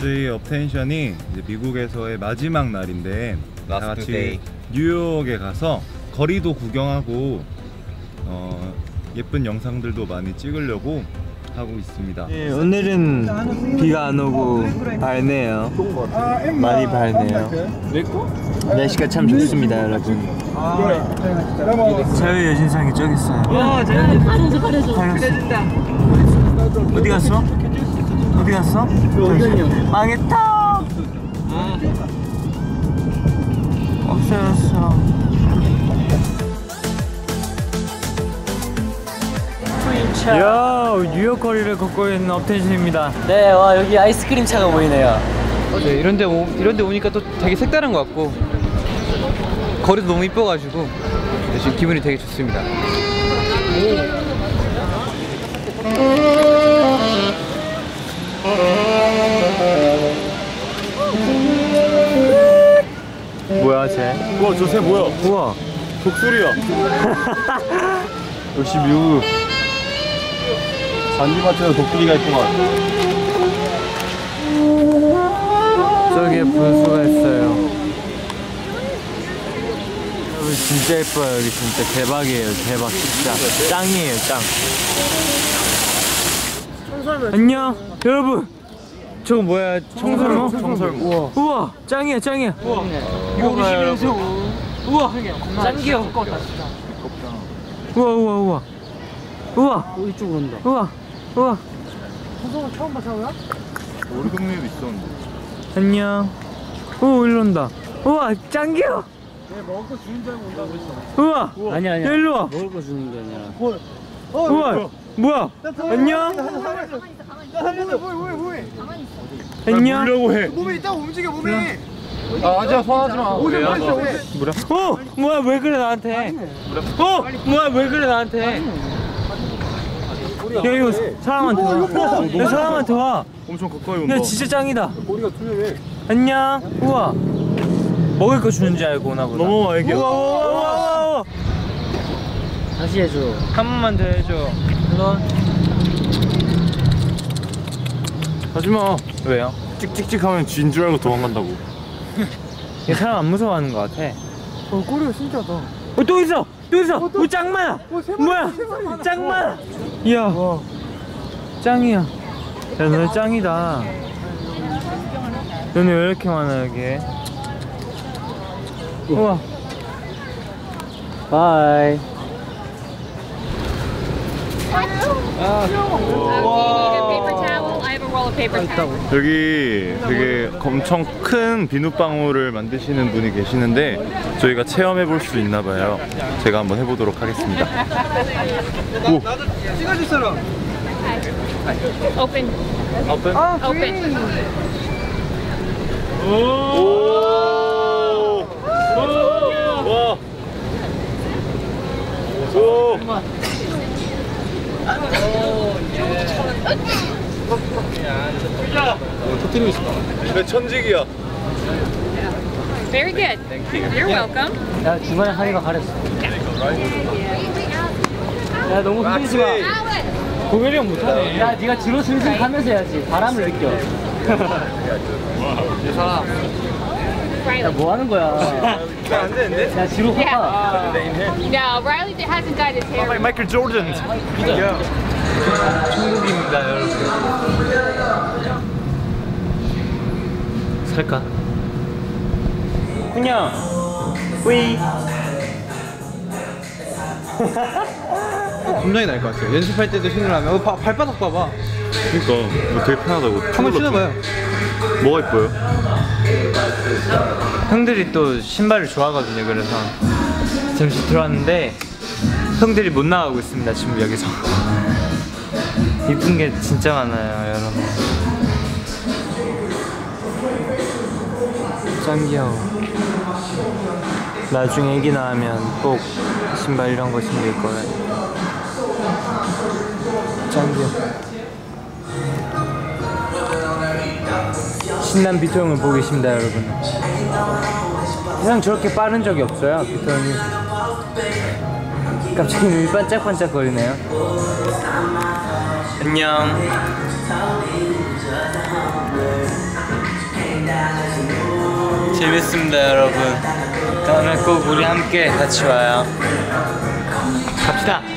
저희 업텐션이 이제 미국에서의 마지막 날인데 다 같이 뉴욕에 가서 거리도 구경하고 예쁜 영상들도 많이 찍으려고 하고 있습니다. 예, 오늘은 비가 안 오고 밝네요. 많이 밝네요. 날씨가 참 좋습니다, 여러분. 자유 여신상이 저기 있어요. 가려줘, 가려줘. 어디 갔어? 어디 갔어? 망했다. 없어졌어. 이야, 뉴욕 거리를 걷고 있는 업텐션입니다. 네, 와 여기 아이스크림 차가 보이네요. 네, 이런데 오니까 또 되게 색다른 것 같고 거리도 너무 이뻐가지고 지금 기분이 되게 좋습니다. 뭐야 쟤? 우와, 저 새 뭐야? 우와, 독수리야. 역시 미국 잔디밭에서 독수리가 있구만. 저기에 분수가 있어요. 여기 진짜 예뻐요. 여기 진짜 대박이에요. 대박 진짜 짱이에요, 짱. 안녕 여러분, 저거 뭐야? 청설모? 청설모. 우와, 짱이야 짱이야. 우와, 이거 봐요. 우와, 짱 귀여워. 우와 우와 우와 우와. 이쪽으로 온다. 우와 우와. 청설모 처음 봐, 사우야? 우리 동네에도 있었는데. 안녕. 오, 일로 온다. 우와, 짱 귀여워. 내 먹을 거 주는 줄 알고 온다고 했어. 우와. 아니야 아니야, 일로 와. 먹을 거 주는 게 아니라. 우와, 뭐야? 안녕? 안녕? 뭐라고 해? 몸에 있다 움직여, 몸에! 아, 아니야, 화나지 마. 뭐야? 어! 뭐야, 왜 그래, 나한테? 어! 뭐야, 왜 그래, 나한테? 야, 이거 사람한테 와. 야, 사람한테 와. 엄청 가까이 온다. 야, 진짜 짱이다. 머리가 투명해. 안녕? 우와. 먹을 거 주는 줄 알고 오나 보다. 넘어와, 애기야. 다시 해줘. 한 번만 더 해줘. 물론. 하지마. 왜요? 찍찍찍 하면 쥐인 줄 알고 도망간다고. 얘 사람 안 무서워하는 것 같아. 꼬리가 신기하다. 또 있어! 또 있어! 오, 짱 많아! 뭐야! 짱 많아! 이야. 짱이야. 야, 너네 짱이다. 너네 왜 이렇게 많아, 여기에? 우와. 바이. 여기 되게 엄청 큰 비눗방울을 만드시는 분이 계시는데 저희가 체험해 볼 수 있나 봐요. 제가 한번 해보도록 하겠습니다. 오! 찍어줄 사람! 오픈! 오픈! 오픈! 오! 와! 오! 터뜨리고 있어. 내 천직이야. Very good. You're welcome. 나 중간에 하이가 가렸어. 야, 너무 흔들지 마. 고개를 못하네. 야, 네가 뒤로 슬슬 가면서 해야지. 바람을 느껴. 야, 뭐 하는 거야? 안 되는데? 야, 뒤로 가봐. No, Riley hasn't dyed his hair. Like Michael Jordan. 중국입니다, 여러분. 살까? 그냥 휘. 감정이 날 것 같아요. 연습할 때도 신으라면. 발바닥 봐봐. 그러니까 뭐 되게 편하다고. 한번 신어봐요. 뭐가 예뻐요? 형들이 또 신발을 좋아하거든요. 그래서 잠시 들어왔는데 형들이 못 나가고 있습니다, 지금 여기서. 이쁜 게 진짜 많아요, 여러분. 짱 귀여워. 나중에 애기 낳으면 꼭 신발 이런 거 신길 거예요. 짱 귀여워. 신난 BIT-TO 형을 보고 계십니다, 여러분. 그냥 저렇게 빠른 적이 없어요, BIT-TO 형이. 갑자기 눈이 반짝반짝 거리네요. 안녕. 재밌습니다 여러분. 다음에 꼭 우리 함께 같이 와요. 갑시다.